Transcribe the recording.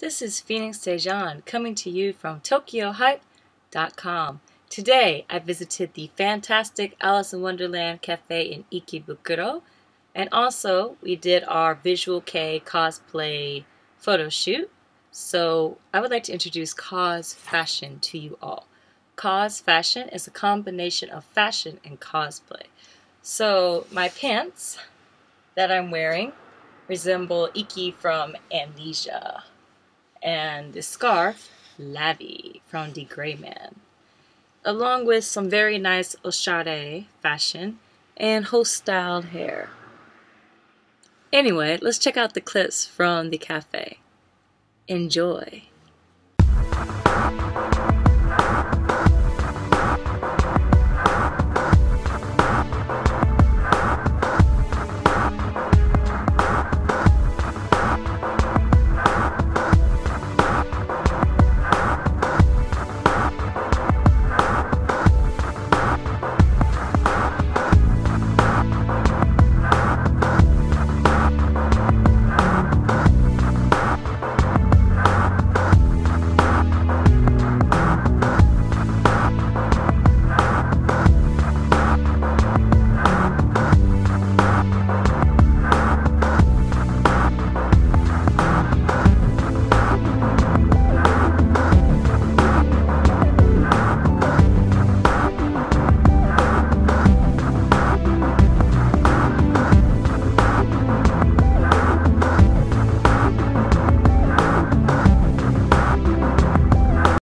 This is Fenix D'Joan coming to you from Tokyohype.com. Today I visited the fantastic Alice in Wonderland Cafe in Ikebukuro, and also we did our Visual Kei cosplay photo shoot. So I would like to introduce Cos Fashion to you all. Cos Fashion is a combination of fashion and cosplay. So my pants that I'm wearing resemble Iki from Amnesia, and the scarf, Lavi from The Grey Man, along with some very nice Oshare fashion and host-styled hair. Anyway, let's check out the clips from the cafe. Enjoy!